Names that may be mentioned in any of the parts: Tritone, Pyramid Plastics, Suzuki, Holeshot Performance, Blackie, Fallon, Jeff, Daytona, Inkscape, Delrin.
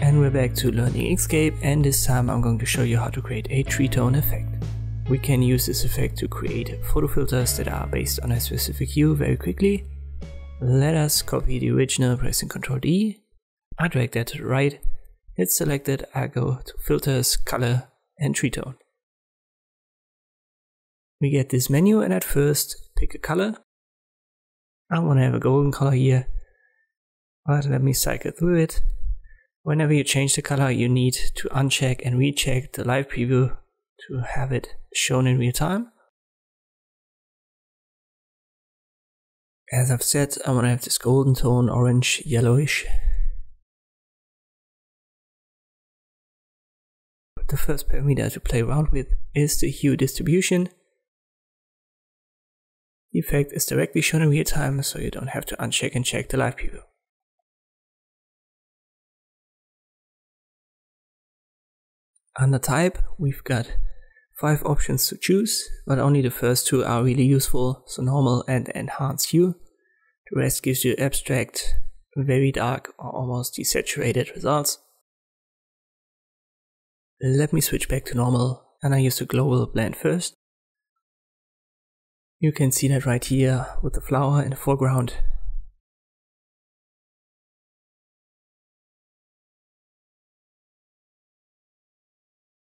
And we're back to learning Inkscape, and this time I'm going to show you how to create a tritone effect. We can use this effect to create photo filters that are based on a specific hue very quickly. Let us copy the original, pressing Ctrl D. I drag that to the right, it's selected, I go to Filters, Color and Tritone. We get this menu and at first pick a color. I want to have a golden color here, but let me cycle through it. Whenever you change the color, you need to uncheck and recheck the live preview to have it shown in real time. As I've said, I want to have this golden tone, orange, yellowish. But the first parameter to play around with is the hue distribution. The effect is directly shown in real time, so you don't have to uncheck and check the live preview. Under type, we've got 5 options to choose, but only the first two are really useful, so normal and enhanced hue. The rest gives you abstract, very dark or almost desaturated results. Let me switch back to normal, and I use the global blend first. You can see that right here with the flower in the foreground.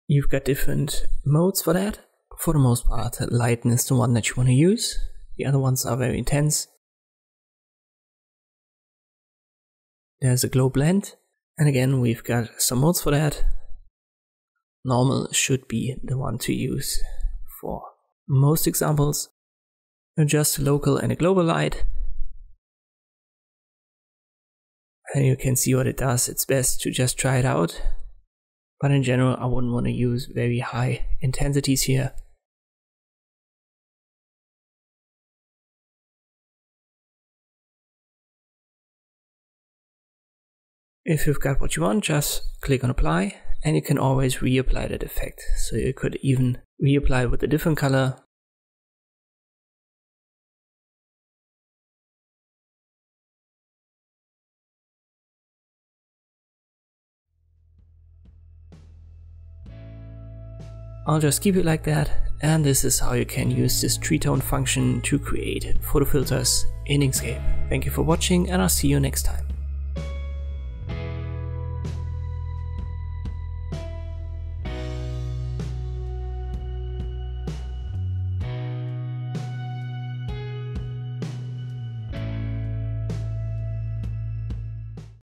You've got different modes for that. For the most part, lighten is the one that you want to use. The other ones are very intense. There's a glow blend, and again we've got some modes for that. Normal should be the one to use for most examples. Adjust the local and the global light. And you can see what it does. It's best to just try it out. But in general, I wouldn't want to use very high intensities here. If you've got what you want, just click on apply, and you can always reapply that effect. So you could even reapply with a different color. I'll just keep it like that, and this is how you can use this tritone function to create photo filters in Inkscape. Thank you for watching, and I'll see you next time.